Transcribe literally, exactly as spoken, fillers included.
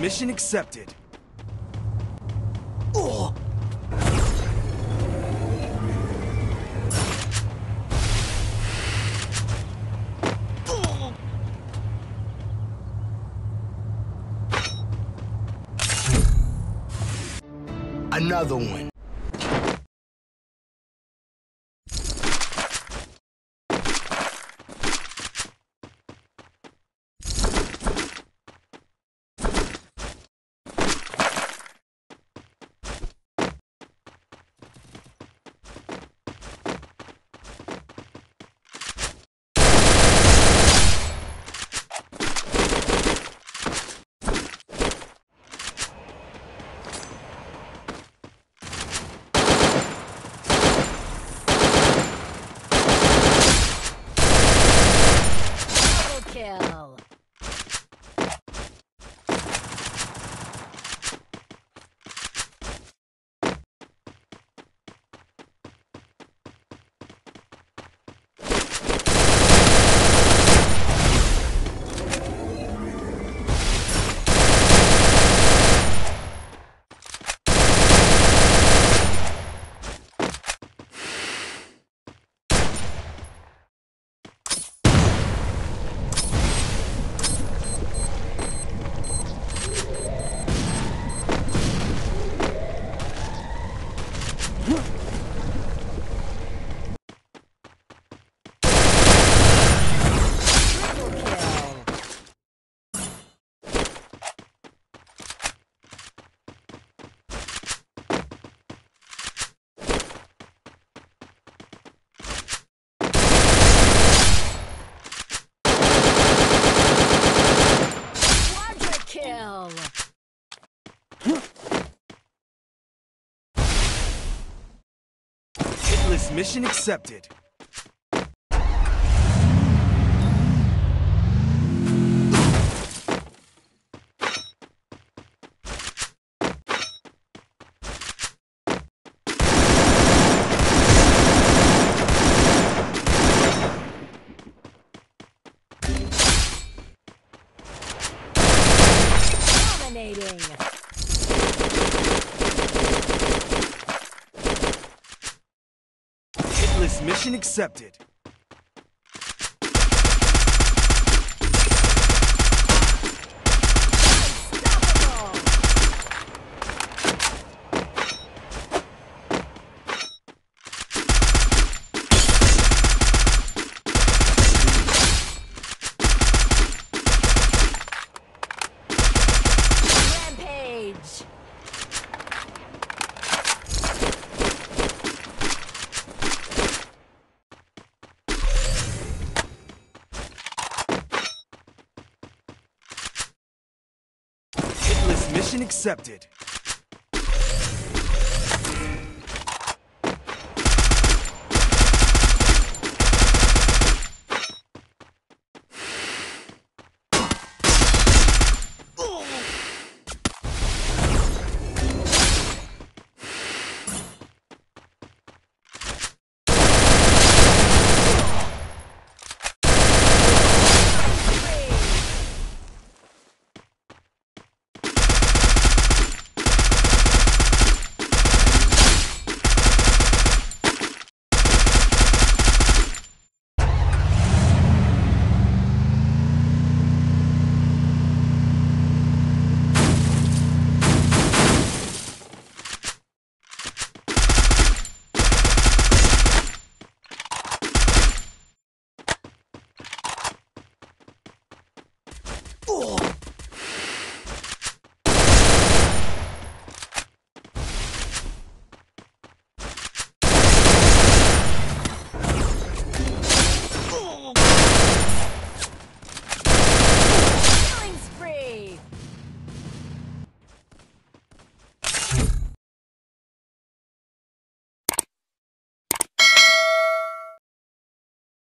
Mission accepted. Oh. Another one. Hitless mission accepted. Hitless mission accepted. Mission accepted.